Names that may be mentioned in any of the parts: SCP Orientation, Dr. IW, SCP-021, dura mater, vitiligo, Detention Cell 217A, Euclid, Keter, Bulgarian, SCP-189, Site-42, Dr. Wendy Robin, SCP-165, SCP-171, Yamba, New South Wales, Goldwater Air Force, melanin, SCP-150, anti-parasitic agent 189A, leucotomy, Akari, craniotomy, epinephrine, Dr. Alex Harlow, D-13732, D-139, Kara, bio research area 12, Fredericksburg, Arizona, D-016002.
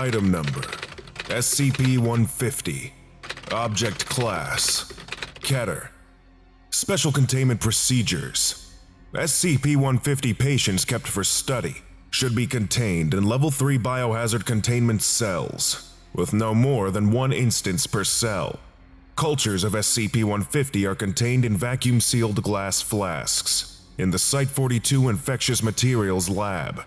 Item number, SCP-150. Object class, Keter. Special containment procedures. SCP-150 patients kept for study should be contained in level 3 biohazard containment cells with no more than one instance per cell. Cultures of SCP-150 are contained in vacuum-sealed glass flasks in the Site-42 Infectious Materials Lab.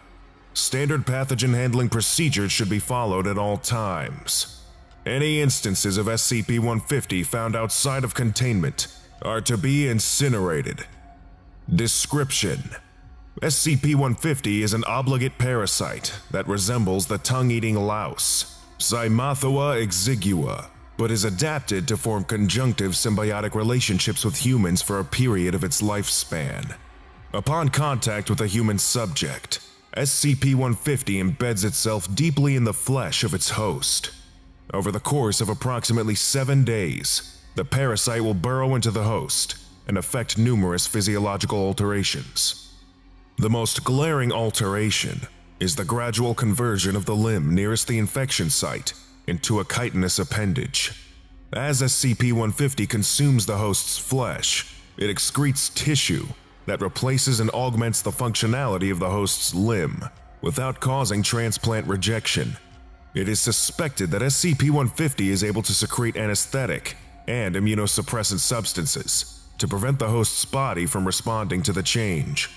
Standard pathogen handling procedures should be followed at all times. Any instances of SCP-150 found outside of containment are to be incinerated. Description: SCP-150 is an obligate parasite that resembles the tongue-eating louse, Zymathoa exigua, but is adapted to form conjunctive symbiotic relationships with humans for a period of its lifespan. Upon contact with a human subject, SCP-150 embeds itself deeply in the flesh of its host. Over the course of approximately 7 days, the parasite will burrow into the host and affect numerous physiological alterations. The most glaring alteration is the gradual conversion of the limb nearest the infection site into a chitinous appendage. As SCP-150 consumes the host's flesh, it excretes tissue that replaces and augments the functionality of the host's limb without causing transplant rejection. It is suspected that SCP-150 is able to secrete anesthetic and immunosuppressant substances to prevent the host's body from responding to the change.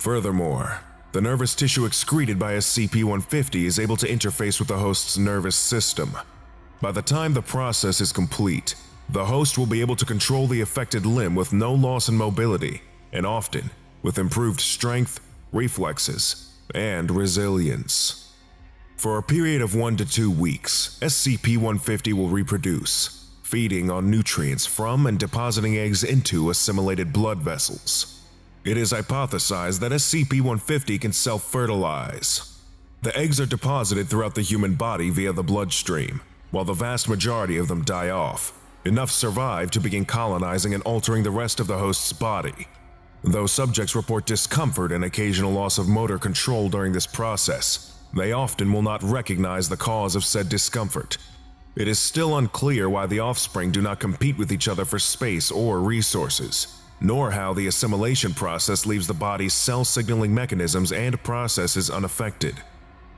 Furthermore, the nervous tissue excreted by SCP-150 is able to interface with the host's nervous system. By the time the process is complete, the host will be able to control the affected limb with no loss in mobility, and often with improved strength, reflexes, and resilience. For a period of 1 to 2 weeks, SCP-150 will reproduce, feeding on nutrients from and depositing eggs into assimilated blood vessels. It is hypothesized that SCP-150 can self-fertilize. The eggs are deposited throughout the human body via the bloodstream, while the vast majority of them die off. Enough survive to begin colonizing and altering the rest of the host's body. Though subjects report discomfort and occasional loss of motor control during this process, they often will not recognize the cause of said discomfort. It is still unclear why the offspring do not compete with each other for space or resources, nor how the assimilation process leaves the body's cell signaling mechanisms and processes unaffected.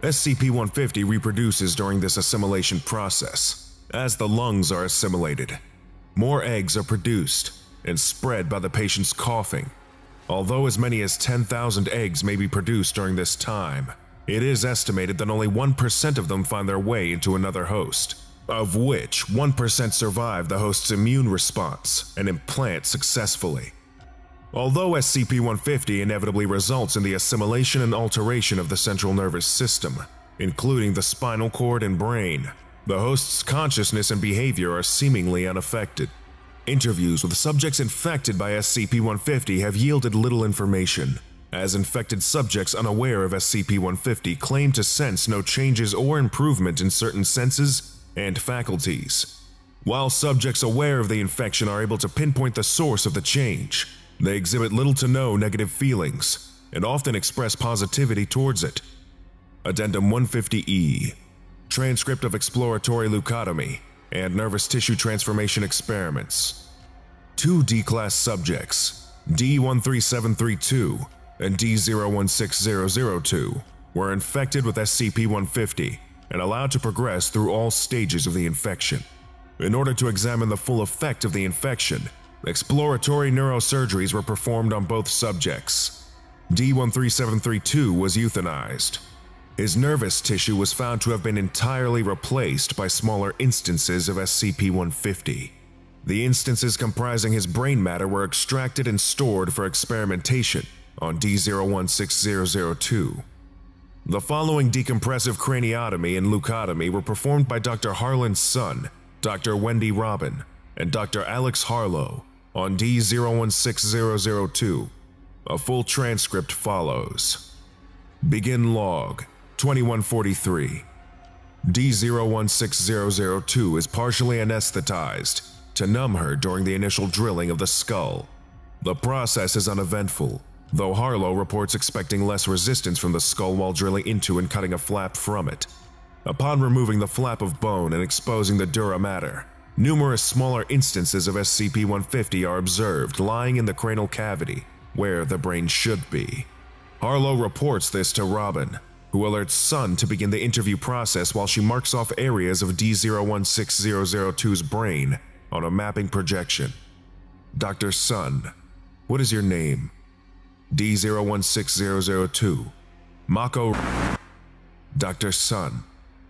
SCP-150 reproduces during this assimilation process, as the lungs are assimilated. More eggs are produced and spread by the patient's coughing. Although as many as 10,000 eggs may be produced during this time, it is estimated that only 1% of them find their way into another host, of which 1% survive the host's immune response and implant successfully. Although SCP-150 inevitably results in the assimilation and alteration of the central nervous system, including the spinal cord and brain, the host's consciousness and behavior are seemingly unaffected. Interviews with subjects infected by SCP-150 have yielded little information, as infected subjects unaware of SCP-150 claim to sense no changes or improvement in certain senses and faculties. While subjects aware of the infection are able to pinpoint the source of the change, they exhibit little to no negative feelings and often express positivity towards it. Addendum 150E, transcript of exploratory leucotomy and nervous tissue transformation experiments. 2 D-class subjects, D-13732 and D-016002, were infected with SCP-150 and allowed to progress through all stages of the infection. In order to examine the full effect of the infection, exploratory neurosurgeries were performed on both subjects. D-13732 was euthanized. His nervous tissue was found to have been entirely replaced by smaller instances of SCP-150. The instances comprising his brain matter were extracted and stored for experimentation on D-016002. The following decompressive craniotomy and leucotomy were performed by Dr. Harlan's Sun, Dr. Wendy Robin, and Dr. Alex Harlow on D-016002. A full transcript follows. Begin log, 2143. D-016002 is partially anesthetized to numb her during the initial drilling of the skull. The process is uneventful, though Harlow reports expecting less resistance from the skull while drilling into and cutting a flap from it. Upon removing the flap of bone and exposing the dura mater, numerous smaller instances of SCP-150 are observed lying in the cranial cavity, where the brain should be. Harlow reports this to Robin, who alerts Sun to begin the interview process while she marks off areas of D-016002's brain on a mapping projection. Dr. Sun, what is your name? D-016002. Mako. Dr. Sun,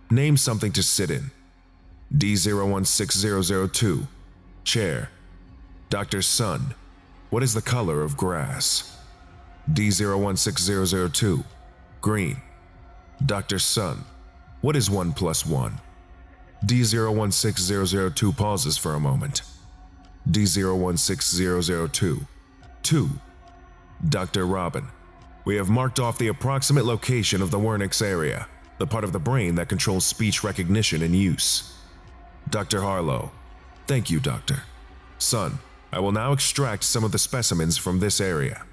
name something to sit in. D-016002. Chair. Dr. Sun, what is the color of grass? D-016002. Green. Dr. Sun, what is 1 + 1? D-016002 pauses for a moment. D-016002. 2. Dr. Robin, we have marked off the approximate location of the Wernicke's area, the part of the brain that controls speech recognition and use. Dr. Harlow, thank you, Doctor. Son, I will now extract some of the specimens from this area.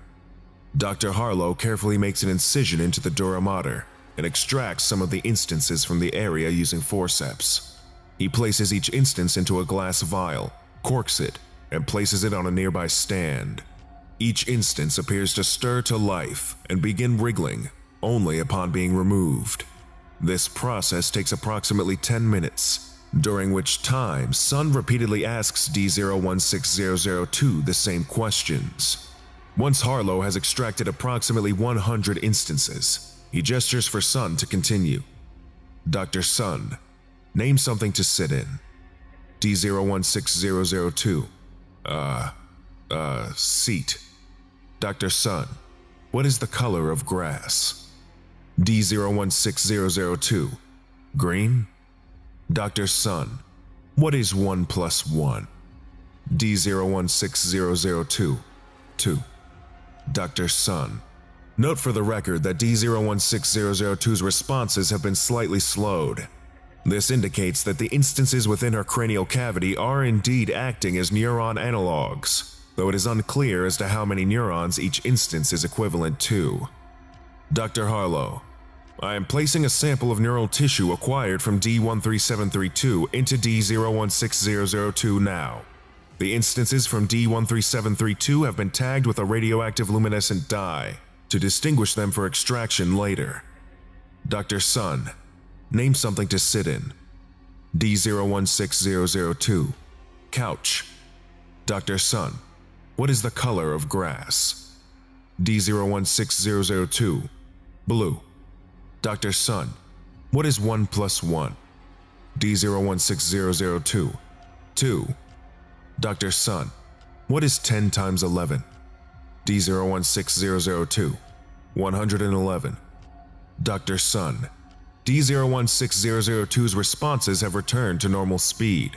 Dr. Harlow carefully makes an incision into the dura mater and extracts some of the instances from the area using forceps. He places each instance into a glass vial, corks it, and places it on a nearby stand. Each instance appears to stir to life and begin wriggling only upon being removed. This process takes approximately 10 minutes, during which time Sun repeatedly asks D-016002 the same questions. Once Harlow has extracted approximately 100 instances, he gestures for Sun to continue. Dr. Sun, name something to sit in. D-016002. Seat. Dr. Sun, what is the color of grass? D-016002. Green? Dr. Sun, what is 1 + 1? D-016002. 2. Dr. Sun, note for the record that D-016002's responses have been slightly slowed. This indicates that the instances within her cranial cavity are indeed acting as neuron analogs, though it is unclear as to how many neurons each instance is equivalent to. Dr. Harlow, I am placing a sample of neural tissue acquired from D-13732 into D-016002 now. The instances from D-13732 have been tagged with a radioactive luminescent dye to distinguish them for extraction later. Dr. Sun, name something to sit in. D-016002. Couch. Dr. Sun, what is the color of grass? D-016002. Blue. Dr. Sun, what is 1 + 1? D-016002. 2. Dr. Sun, what is 10 × 11? D-016002. 111. Dr. Sun, D-016002's responses have returned to normal speed.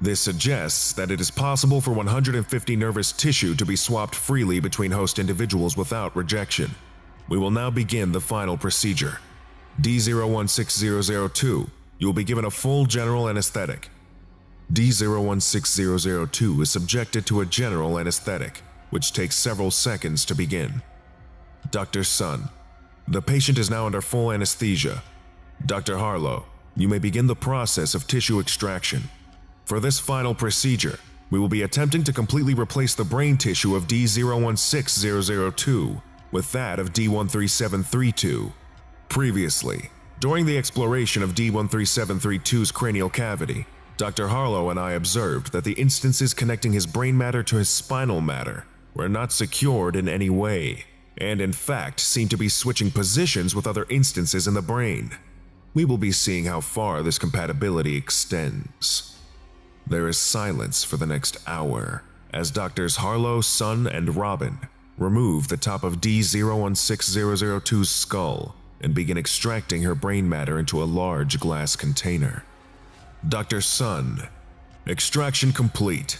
This suggests that it is possible for 150 nervous tissue to be swapped freely between host individuals without rejection. We will now begin the final procedure. D-016002, you will be given a full general anesthetic. D-016002 is subjected to a general anesthetic, which takes several seconds to begin. Dr. Sun, the patient is now under full anesthesia. Dr. Harlow, you may begin the process of tissue extraction. For this final procedure, we will be attempting to completely replace the brain tissue of D-016002 with that of D-13732. Previously, during the exploration of D-13732's cranial cavity, Dr. Harlow and I observed that the instances connecting his brain matter to his spinal matter were not secured in any way, and in fact seemed to be switching positions with other instances in the brain. We will be seeing how far this compatibility extends. There is silence for the next hour as Doctors Harlow, Sun, and Robin remove the top of D-016002's skull and begin extracting her brain matter into a large glass container. Dr. Sun, extraction complete.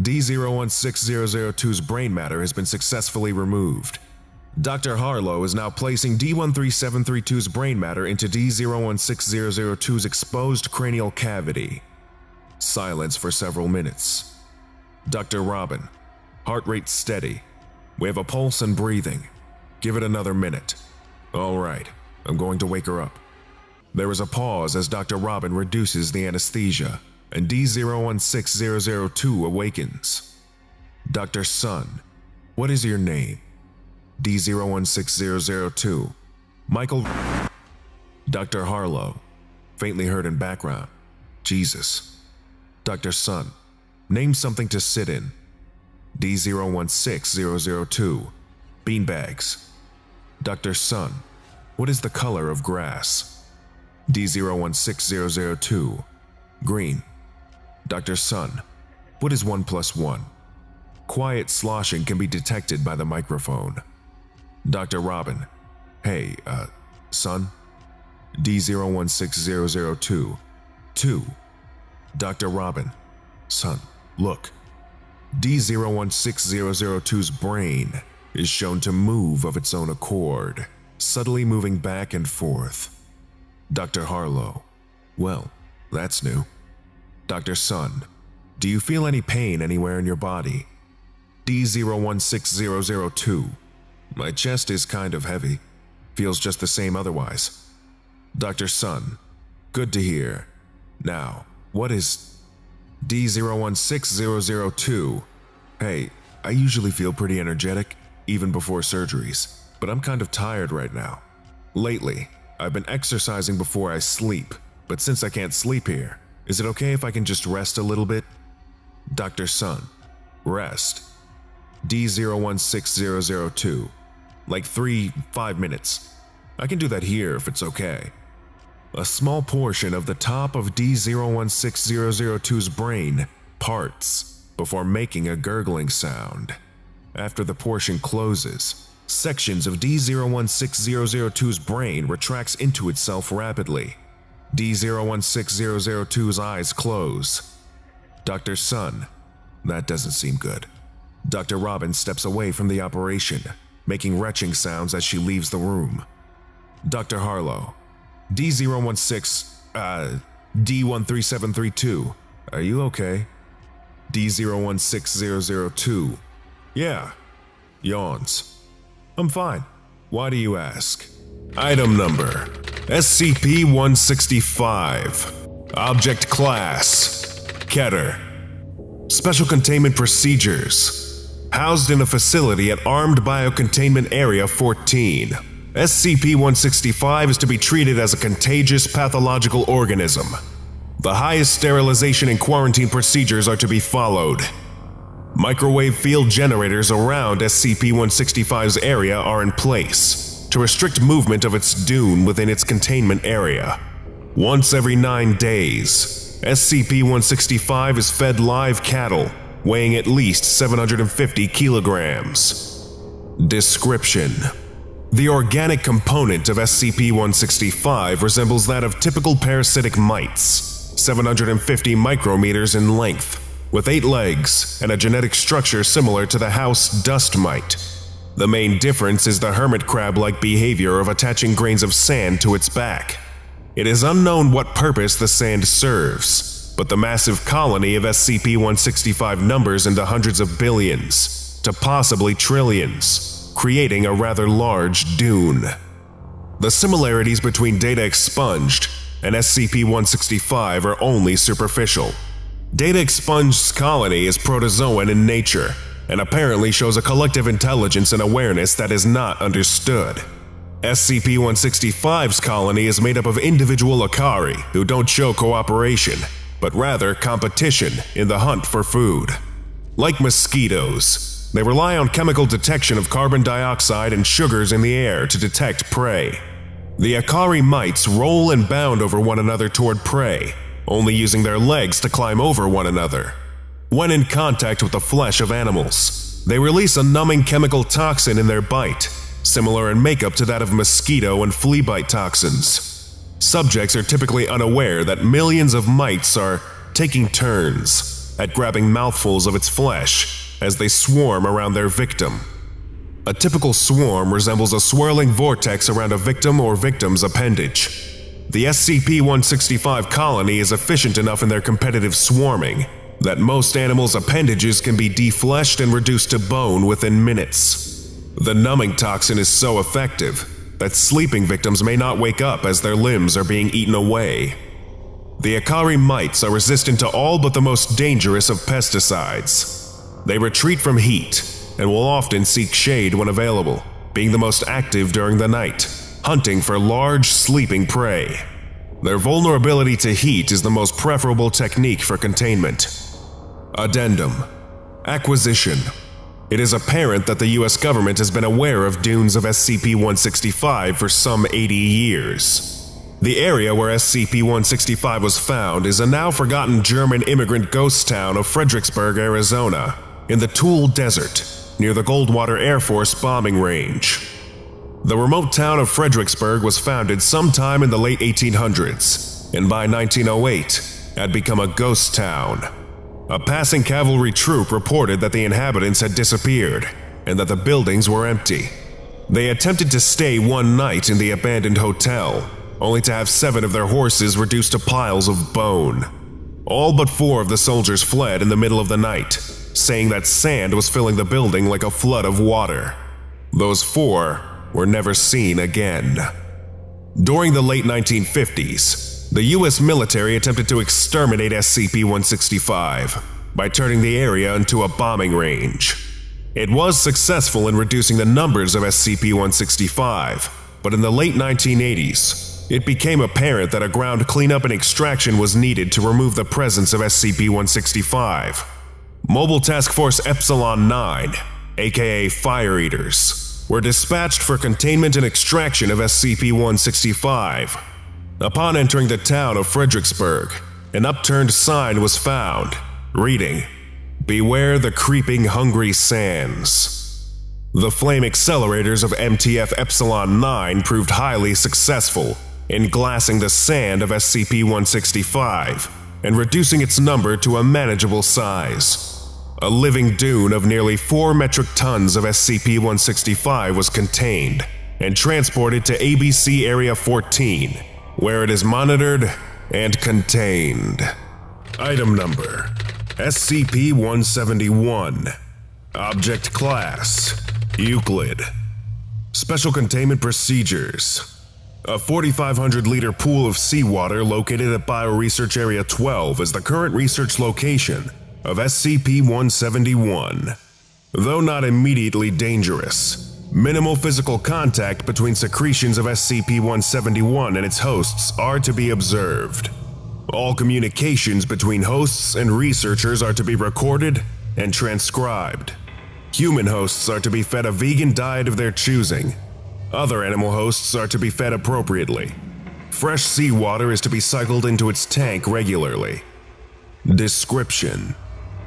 D-016002's brain matter has been successfully removed. Dr. Harlow is now placing D-13732's brain matter into D-016002's exposed cranial cavity. Silence for several minutes. Dr. Robin, heart rate steady. We have a pulse and breathing. Give it another minute. All right, I'm going to wake her up. There is a pause as Dr. Robin reduces the anesthesia and D-016002 awakens. Dr. Sun, what is your name? D-016002. Michael. Dr. Harlow, faintly heard in background. Jesus. Dr. Sun, name something to sit in. D-016002. Beanbags. Dr. Sun, what is the color of grass? D-016002. Green. Dr. Sun, what is 1 plus 1? Quiet sloshing can be detected by the microphone. Dr. Robin, hey, Sun? D-016002. 2. Dr. Robin, Sun, look. D-016002's brain is shown to move of its own accord, subtly moving back and forth. Dr. Harlow, well, that's new. Dr. Sun, do you feel any pain anywhere in your body? D-016002. My chest is kind of heavy. Feels just the same otherwise. Dr. Sun, good to hear. Now, what is D-016002? Hey, I usually feel pretty energetic, even before surgeries, but I'm kind of tired right now. Lately, I've been exercising before I sleep, but since I can't sleep here, is it okay if I can just rest a little bit? Dr. Sun, rest. D-016002. Like 3-5 minutes. I can do that here if it's okay. A small portion of the top of D-016002's brain parts before making a gurgling sound. After the portion closes, sections of D-016002's brain retracts into itself rapidly. D-016002's eyes close. Dr. Sun, that doesn't seem good. Dr. Robin steps away from the operation, making retching sounds as she leaves the room. Dr. Harlow, D-13732, are you okay? D-016002, yeah, yawns. I'm fine. Why do you ask? Item number, SCP-165. Object class, Keter. Special containment procedures. Housed in a facility at Armed Biocontainment Area 14. SCP-165 is to be treated as a contagious pathological organism. The highest sterilization and quarantine procedures are to be followed. Microwave field generators around SCP-165's area are in place to restrict movement of its dune within its containment area. Once every 9 days, SCP-165 is fed live cattle weighing at least 750 kilograms. Description: the organic component of SCP-165 resembles that of typical parasitic mites, 750 micrometers in length, with 8 legs and a genetic structure similar to the house dust mite. The main difference is the hermit crab-like behavior of attaching grains of sand to its back. It is unknown what purpose the sand serves, but the massive colony of SCP-165 numbers into hundreds of billions, to possibly trillions, creating a rather large dune. The similarities between data expunged and SCP-165 are only superficial. Data expunged's colony is protozoan in nature, and apparently shows a collective intelligence and awareness that is not understood. SCP-165's colony is made up of individual Akari who don't show cooperation, but rather competition in the hunt for food. Like mosquitoes, they rely on chemical detection of carbon dioxide and sugars in the air to detect prey. The Akari mites roll and bound over one another toward prey, only using their legs to climb over one another. When in contact with the flesh of animals, they release a numbing chemical toxin in their bite, similar in makeup to that of mosquito and flea bite toxins. Subjects are typically unaware that millions of mites are taking turns at grabbing mouthfuls of its flesh as they swarm around their victim. A typical swarm resembles a swirling vortex around a victim or victim's appendage. The SCP-165 colony is efficient enough in their competitive swarming that most animals' appendages can be defleshed and reduced to bone within minutes. The numbing toxin is so effective that sleeping victims may not wake up as their limbs are being eaten away. The Akari mites are resistant to all but the most dangerous of pesticides. They retreat from heat and will often seek shade when available, being the most active during the night, hunting for large sleeping prey. Their vulnerability to heat is the most preferable technique for containment. Addendum. Acquisition. It is apparent that the U.S. government has been aware of dunes of SCP-165 for some 80 years. The area where SCP-165 was found is a now forgotten German immigrant ghost town of Fredericksburg, Arizona, in the Tule Desert, near the Goldwater Air Force bombing range. The remote town of Fredericksburg was founded sometime in the late 1800s, and by 1908 had become a ghost town. A passing cavalry troop reported that the inhabitants had disappeared and that the buildings were empty. They attempted to stay one night in the abandoned hotel, only to have 7 of their horses reduced to piles of bone. All but 4 of the soldiers fled in the middle of the night, saying that sand was filling the building like a flood of water. Those 4 were never seen again. During the late 1950s, the U.S. military attempted to exterminate SCP-165 by turning the area into a bombing range. It was successful in reducing the numbers of SCP-165, but in the late 1980s, it became apparent that a ground cleanup and extraction was needed to remove the presence of SCP-165. Mobile Task Force Epsilon-9, aka Fire Eaters, were dispatched for containment and extraction of SCP-165. Upon entering the town of Fredericksburg, an upturned sign was found, reading, "Beware the creeping hungry sands." The flame accelerators of MTF Epsilon-9 proved highly successful in glassing the sand of SCP-165 and reducing its number to a manageable size. A living dune of nearly 4 metric tons of SCP-165 was contained and transported to ABC Area 14, where it is monitored and contained. Item number: SCP-171. Object class: Euclid. Special containment procedures: a 4,500-liter pool of seawater located at Bio Research Area 12 is the current research location of SCP-171. Though not immediately dangerous, minimal physical contact between secretions of SCP-171 and its hosts are to be observed. All communications between hosts and researchers are to be recorded and transcribed. Human hosts are to be fed a vegan diet of their choosing. Other animal hosts are to be fed appropriately. Fresh seawater is to be cycled into its tank regularly. Description: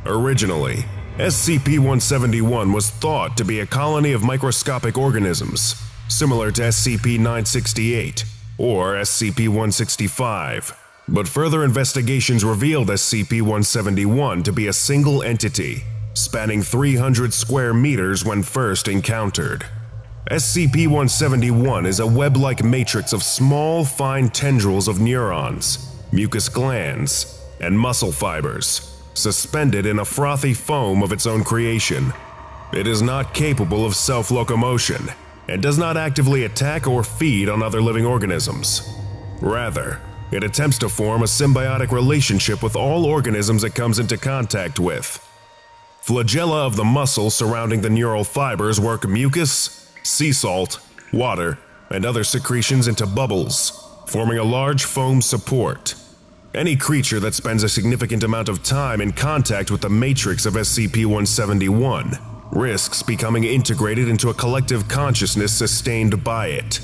originally, SCP-171 was thought to be a colony of microscopic organisms, similar to SCP-968 or SCP-165, but further investigations revealed SCP-171 to be a single entity, spanning 300 square meters when first encountered. SCP-171 is a web-like matrix of small, fine tendrils of neurons, mucus glands, and muscle fibers, suspended in a frothy foam of its own creation. It is not capable of self-locomotion and does not actively attack or feed on other living organisms. Rather, it attempts to form a symbiotic relationship with all organisms it comes into contact with. Flagella of the muscle surrounding the neural fibers work mucus, sea salt, water, and other secretions into bubbles, forming a large foam support. Any creature that spends a significant amount of time in contact with the matrix of SCP-171 risks becoming integrated into a collective consciousness sustained by it.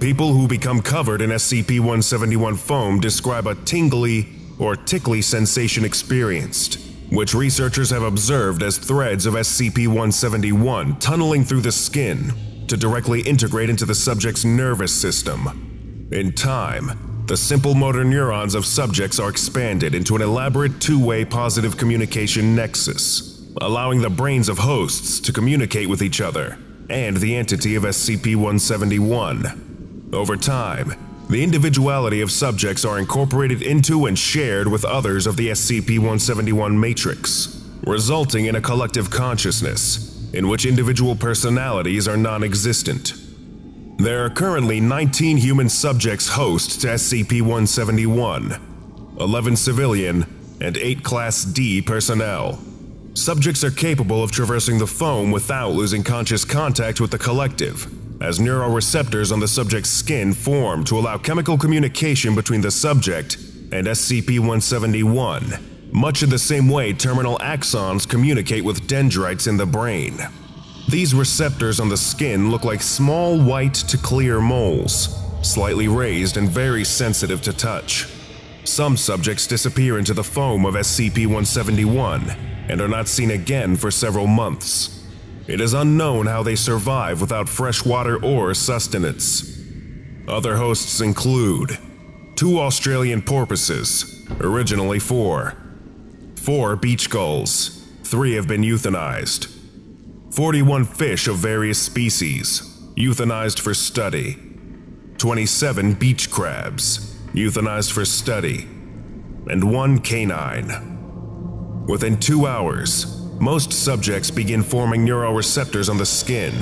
People who become covered in SCP-171 foam describe a tingly or tickly sensation experienced, which researchers have observed as threads of SCP-171 tunneling through the skin to directly integrate into the subject's nervous system. In time, the simple motor neurons of subjects are expanded into an elaborate two-way positive communication nexus, allowing the brains of hosts to communicate with each other and the entity of SCP-171. Over time, the individuality of subjects are incorporated into and shared with others of the SCP-171 matrix, resulting in a collective consciousness in which individual personalities are non-existent. There are currently 19 human subjects host to SCP-171, 11 civilian, and 8 Class D personnel. Subjects are capable of traversing the foam without losing conscious contact with the collective, as neuroreceptors on the subject's skin form to allow chemical communication between the subject and SCP-171, much in the same way terminal axons communicate with dendrites in the brain. These receptors on the skin look like small white to clear moles, slightly raised and very sensitive to touch. Some subjects disappear into the foam of SCP-171 and are not seen again for several months. It is unknown how they survive without fresh water or sustenance. Other hosts include 2 Australian porpoises, originally 4 beach gulls, 3 have been euthanized, 41 fish of various species, euthanized for study, 27 beach crabs, euthanized for study, and 1 canine. Within 2 hours, most subjects begin forming neuroreceptors on the skin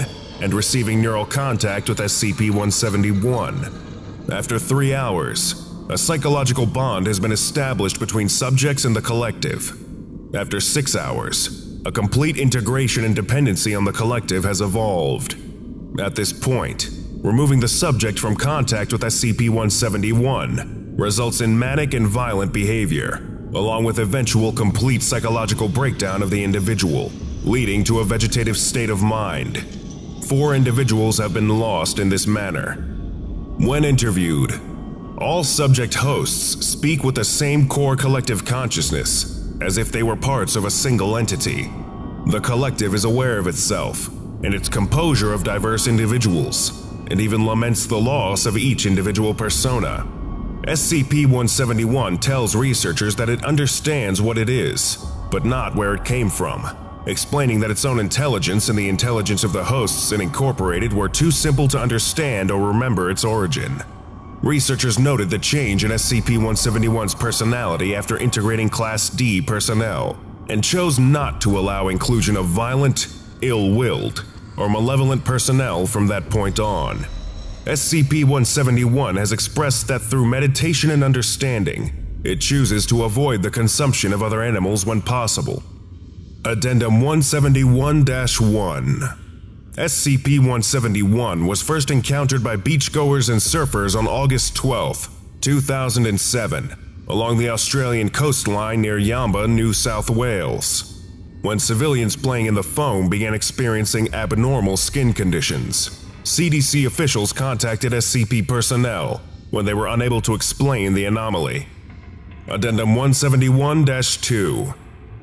and receiving neural contact with SCP-171. After 3 hours, a psychological bond has been established between subjects and the collective. After 6 hours, a complete integration and dependency on the collective has evolved. At this point, removing the subject from contact with SCP-171 results in manic and violent behavior, along with eventual complete psychological breakdown of the individual, leading to a vegetative state of mind. 4 individuals have been lost in this manner. When interviewed, all subject hosts speak with the same core collective consciousness, as if they were parts of a single entity. The collective is aware of itself and its composure of diverse individuals, and even laments the loss of each individual persona. SCP-171 tells researchers that it understands what it is, but not where it came from, explaining that its own intelligence and the intelligence of the hosts it incorporated were too simple to understand or remember its origin. Researchers noted the change in SCP-171's personality after integrating Class D personnel, and chose not to allow inclusion of violent, ill-willed, or malevolent personnel from that point on. SCP-171 has expressed that through meditation and understanding, it chooses to avoid the consumption of other animals when possible. Addendum 171-1. SCP-171 was first encountered by beachgoers and surfers on August 12, 2007, along the Australian coastline near Yamba, New South Wales, when civilians playing in the foam began experiencing abnormal skin conditions. CDC officials contacted SCP personnel when they were unable to explain the anomaly. Addendum 171-2.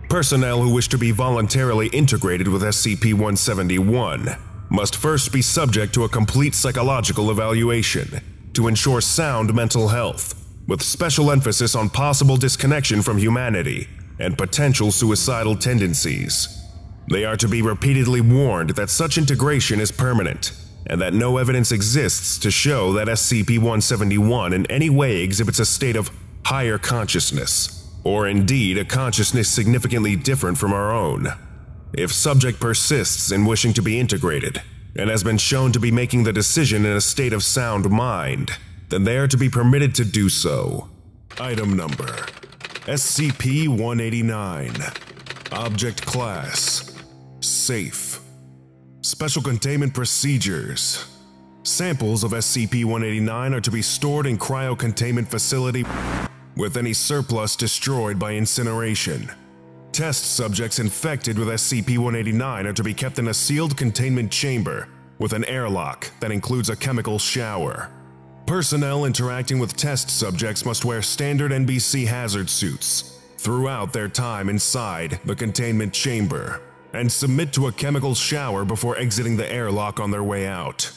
Personnel who wish to be voluntarily integrated with SCP-171 must first be subject to a complete psychological evaluation to ensure sound mental health, with special emphasis on possible disconnection from humanity and potential suicidal tendencies. They are to be repeatedly warned that such integration is permanent and that no evidence exists to show that SCP-171 in any way exhibits a state of higher consciousness, or indeed a consciousness significantly different from our own. If subject persists in wishing to be integrated, and has been shown to be making the decision in a state of sound mind, then they are to be permitted to do so. Item Number: SCP-189. Object Class: Safe. Special Containment Procedures: Samples of SCP-189 are to be stored in cryo-containment facility, with any surplus destroyed by incineration. Test subjects infected with SCP-189 are to be kept in a sealed containment chamber with an airlock that includes a chemical shower. Personnel interacting with test subjects must wear standard NBC hazard suits throughout their time inside the containment chamber and submit to a chemical shower before exiting the airlock on their way out.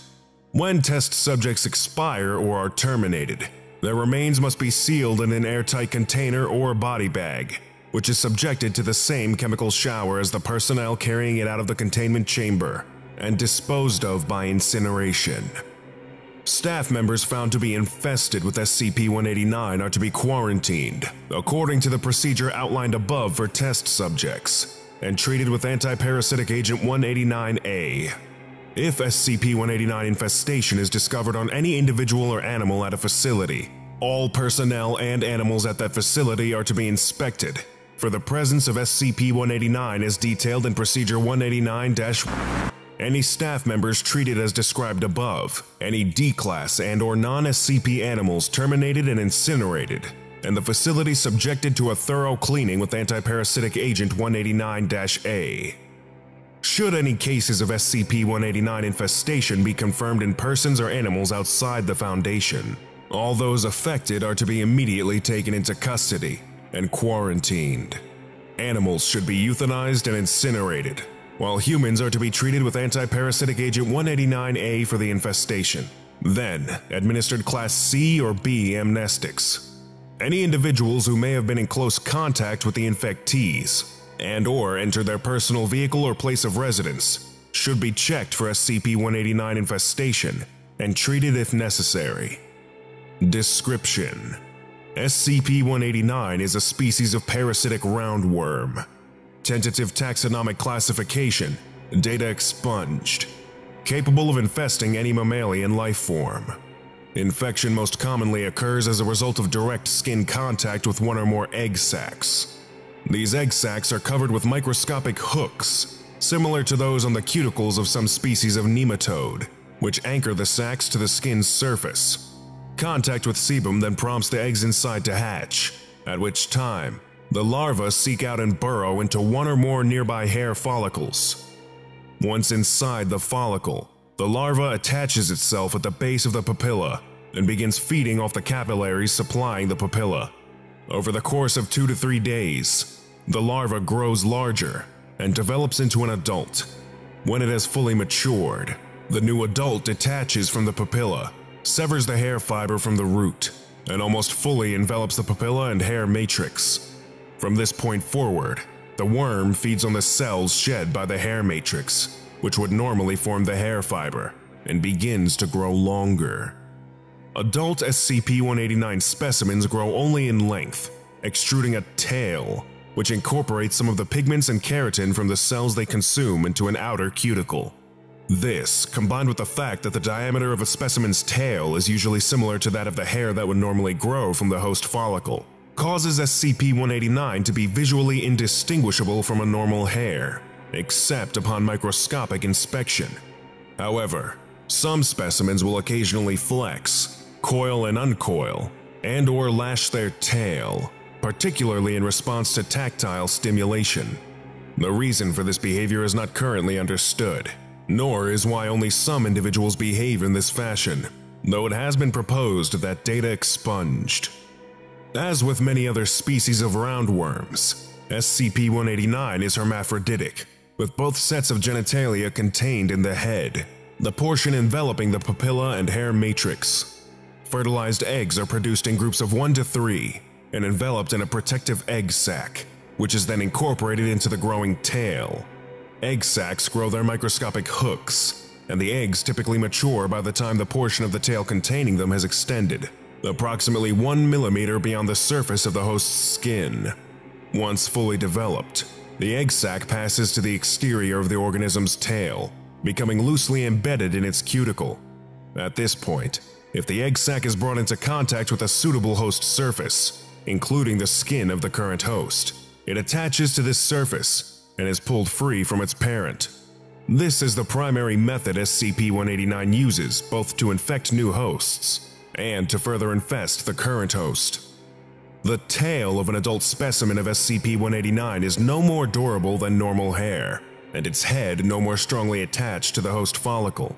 When test subjects expire or are terminated, their remains must be sealed in an airtight container or body bag, which is subjected to the same chemical shower as the personnel carrying it out of the containment chamber and disposed of by incineration. Staff members found to be infested with SCP-189 are to be quarantined, according to the procedure outlined above for test subjects, and treated with anti-parasitic agent 189A. If SCP-189 infestation is discovered on any individual or animal at a facility, all personnel and animals at that facility are to be inspected for the presence of SCP-189 as detailed in Procedure 189-1. Any staff members treated as described above, any D-Class and or non-SCP animals terminated and incinerated, and the facility subjected to a thorough cleaning with anti-parasitic agent 189-A. Should any cases of SCP-189 infestation be confirmed in persons or animals outside the Foundation, all those affected are to be immediately taken into custody and quarantined. Animals should be euthanized and incinerated, while humans are to be treated with anti-parasitic agent 189A for the infestation, then administered Class C or B amnestics. Any individuals who may have been in close contact with the infectees and or enter their personal vehicle or place of residence should be checked for SCP-189 infestation and treated if necessary. Description: SCP-189 is a species of parasitic roundworm. Tentative taxonomic classification, data expunged. Capable of infesting any mammalian life form. Infection most commonly occurs as a result of direct skin contact with one or more egg sacs. These egg sacs are covered with microscopic hooks, similar to those on the cuticles of some species of nematode, which anchor the sacs to the skin's surface. Contact with sebum then prompts the eggs inside to hatch, at which time the larvae seek out and burrow into one or more nearby hair follicles. Once inside the follicle, the larva attaches itself at the base of the papilla and begins feeding off the capillaries supplying the papilla. Over the course of 2 to 3 days, the larva grows larger and develops into an adult. When it has fully matured, the new adult detaches from the papilla, severs the hair fiber from the root, and almost fully envelops the papilla and hair matrix. From this point forward, the worm feeds on the cells shed by the hair matrix, which would normally form the hair fiber, and begins to grow longer. Adult SCP-189 specimens grow only in length, extruding a tail, which incorporates some of the pigments and keratin from the cells they consume into an outer cuticle. This, combined with the fact that the diameter of a specimen's tail is usually similar to that of the hair that would normally grow from the host follicle, causes SCP-189 to be visually indistinguishable from a normal hair, except upon microscopic inspection. However, some specimens will occasionally flex, coil and uncoil, and or lash their tail, particularly in response to tactile stimulation. The reason for this behavior is not currently understood, nor is why only some individuals behave in this fashion, though it has been proposed that data expunged. As with many other species of roundworms, SCP-189 is hermaphroditic, with both sets of genitalia contained in the head, the portion enveloping the papilla and hair matrix. Fertilized eggs are produced in groups of 1 to 3 and enveloped in a protective egg sac, which is then incorporated into the growing tail. Egg sacs grow their microscopic hooks, and the eggs typically mature by the time the portion of the tail containing them has extended, approximately 1 millimeter beyond the surface of the host's skin. Once fully developed, the egg sac passes to the exterior of the organism's tail, becoming loosely embedded in its cuticle. At this point, if the egg sac is brought into contact with a suitable host surface, including the skin of the current host, it attaches to this surface and is pulled free from its parent. This is the primary method SCP-189 uses both to infect new hosts and to further infest the current host. The tail of an adult specimen of SCP-189 is no more durable than normal hair, and its head no more strongly attached to the host follicle.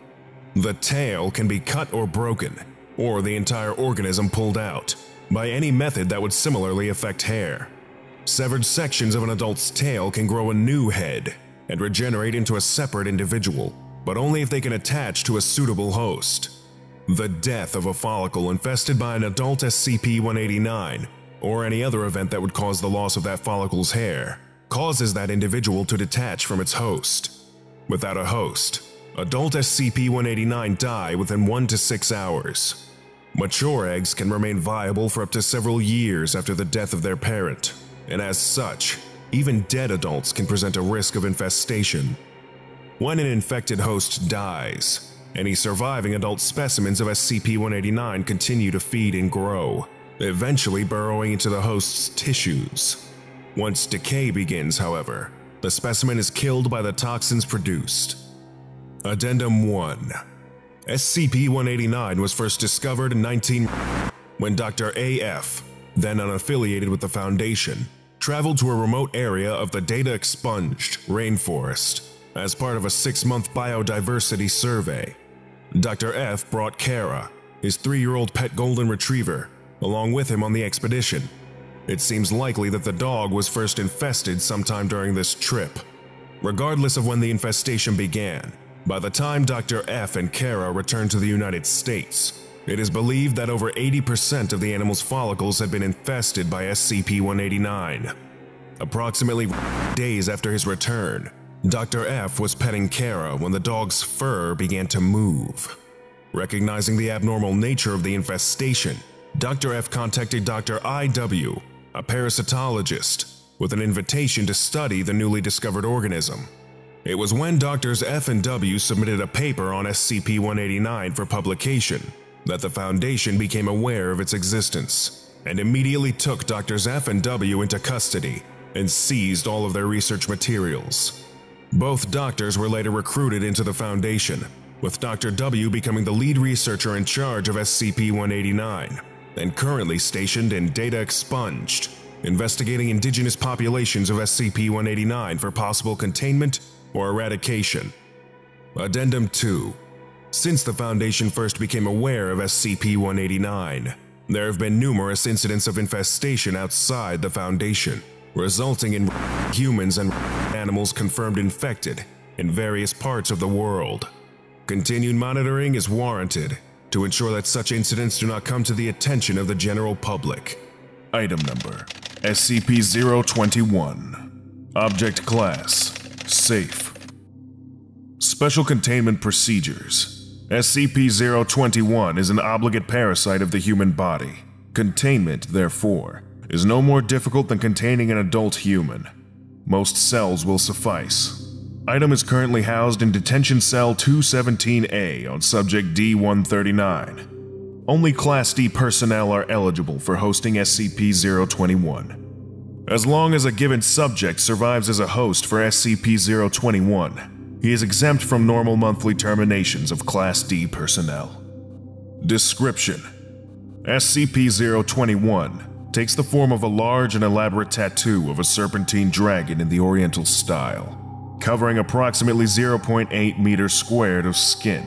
The tail can be cut or broken, or the entire organism pulled out, by any method that would similarly affect hair. Severed sections of an adult's tail can grow a new head and regenerate into a separate individual, but only if they can attach to a suitable host. The death of a follicle infested by an adult SCP-189, or any other event that would cause the loss of that follicle's hair, causes that individual to detach from its host. Without a host, adult SCP-189 die within 1 to 6 hours. Mature eggs can remain viable for up to several years after the death of their parent, and as such, even dead adults can present a risk of infestation. When an infected host dies, any surviving adult specimens of SCP-189 continue to feed and grow, eventually burrowing into the host's tissues. Once decay begins, however, the specimen is killed by the toxins produced. Addendum 1. SCP-189 was first discovered in when Dr. A.F., then unaffiliated with the Foundation, traveled to a remote area of the data-expunged rainforest as part of a 6-month biodiversity survey. Dr. F. brought Kara, his 3-year-old pet golden retriever, along with him on the expedition. It seems likely that the dog was first infested sometime during this trip. Regardless of when the infestation began, by the time Dr. F. and Kara returned to the United States, it is believed that over 80% of the animal's follicles had been infested by SCP-189. Approximately days after his return, Dr. F. was petting Kara when the dog's fur began to move. Recognizing the abnormal nature of the infestation, Dr. F. contacted Dr. IW, a parasitologist, with an invitation to study the newly discovered organism. It was when Drs. F and W submitted a paper on SCP-189 for publication that the Foundation became aware of its existence and immediately took Drs. F and W into custody and seized all of their research materials. Both doctors were later recruited into the Foundation, with Dr. W becoming the lead researcher in charge of SCP-189 and currently stationed in Data Expunged, investigating indigenous populations of SCP-189 for possible containment or eradication. Addendum 2. Since the Foundation first became aware of SCP-189, there have been numerous incidents of infestation outside the Foundation, resulting in humans and animals confirmed infected in various parts of the world. Continued monitoring is warranted to ensure that such incidents do not come to the attention of the general public. Item number: SCP-021. Object class: safe. Special containment procedures. SCP-021 is an obligate parasite of the human body. Containment, therefore, is no more difficult than containing an adult human. Most cells will suffice. Item is currently housed in Detention Cell 217A on Subject D-139. Only Class D personnel are eligible for hosting SCP-021. As long as a given subject survives as a host for SCP-021, he is exempt from normal monthly terminations of Class D personnel. Description: SCP-021 takes the form of a large and elaborate tattoo of a serpentine dragon in the Oriental style, covering approximately 0.8 meters squared of skin.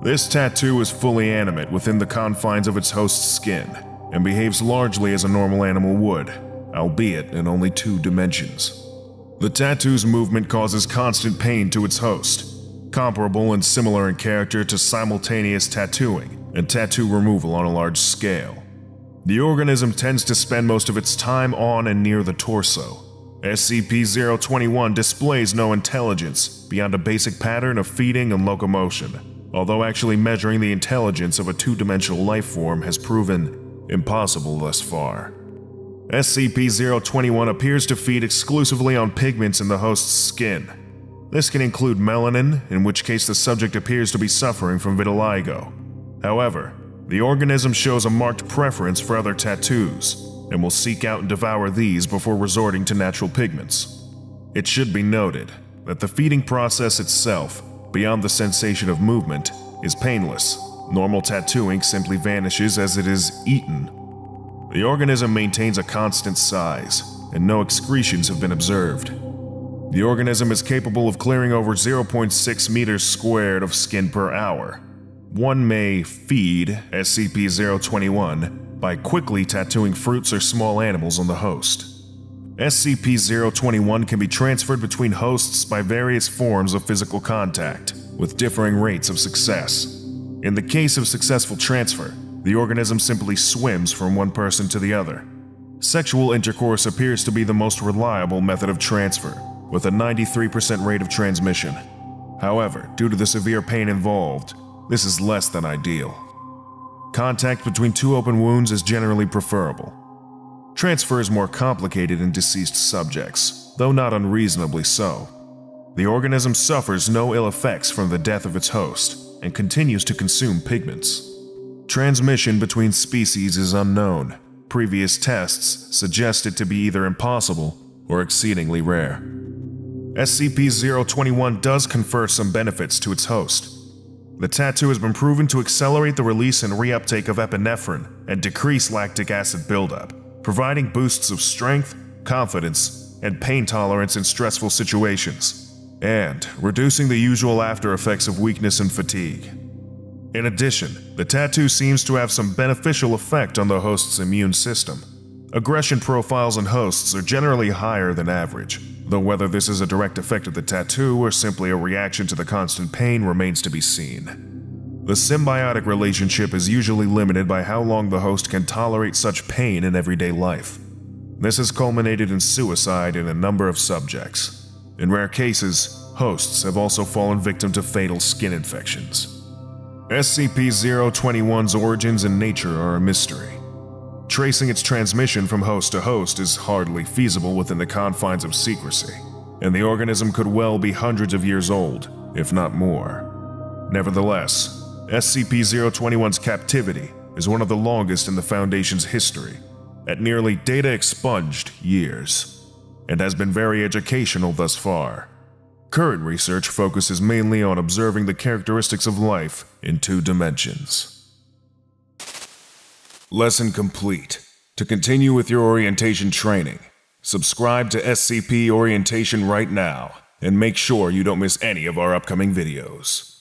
This tattoo is fully animate within the confines of its host's skin and behaves largely as a normal animal would, albeit in only 2 dimensions. The tattoo's movement causes constant pain to its host, comparable and similar in character to simultaneous tattooing and tattoo removal on a large scale. The organism tends to spend most of its time on and near the torso. SCP-021 displays no intelligence beyond a basic pattern of feeding and locomotion, although actually measuring the intelligence of a 2-dimensional life form has proven impossible thus far. SCP-021 appears to feed exclusively on pigments in the host's skin. This can include melanin, in which case the subject appears to be suffering from vitiligo. However, the organism shows a marked preference for other tattoos, and will seek out and devour these before resorting to natural pigments. It should be noted that the feeding process itself, beyond the sensation of movement, is painless. Normal tattoo ink simply vanishes as it is eaten. The organism maintains a constant size, and no excretions have been observed. The organism is capable of clearing over 0.6 meters squared of skin per hour. One may feed SCP-021 by quickly tattooing fruits or small animals on the host. SCP-021 can be transferred between hosts by various forms of physical contact, with differing rates of success. In the case of successful transfer, the organism simply swims from one person to the other. Sexual intercourse appears to be the most reliable method of transfer, with a 93% rate of transmission. However, due to the severe pain involved, this is less than ideal. Contact between 2 open wounds is generally preferable. Transfer is more complicated in deceased subjects, though not unreasonably so. The organism suffers no ill effects from the death of its host and continues to consume pigments. Transmission between species is unknown. Previous tests suggest it to be either impossible or exceedingly rare. SCP-021 does confer some benefits to its host. The tattoo has been proven to accelerate the release and reuptake of epinephrine and decrease lactic acid buildup, providing boosts of strength, confidence, and pain tolerance in stressful situations, and reducing the usual after effects of weakness and fatigue. In addition, the tattoo seems to have some beneficial effect on the host's immune system. Aggression profiles in hosts are generally higher than average, though whether this is a direct effect of the tattoo or simply a reaction to the constant pain remains to be seen. The symbiotic relationship is usually limited by how long the host can tolerate such pain in everyday life. This has culminated in suicide in a number of subjects. In rare cases, hosts have also fallen victim to fatal skin infections. SCP-021's origins and nature are a mystery. Tracing its transmission from host to host is hardly feasible within the confines of secrecy, and the organism could well be hundreds of years old, if not more. Nevertheless, SCP-021's captivity is one of the longest in the Foundation's history, at nearly data-expunged years, and has been very educational thus far. Current research focuses mainly on observing the characteristics of life in two dimensions. Lesson complete. To continue with your orientation training, subscribe to SCP Orientation right now and make sure you don't miss any of our upcoming videos.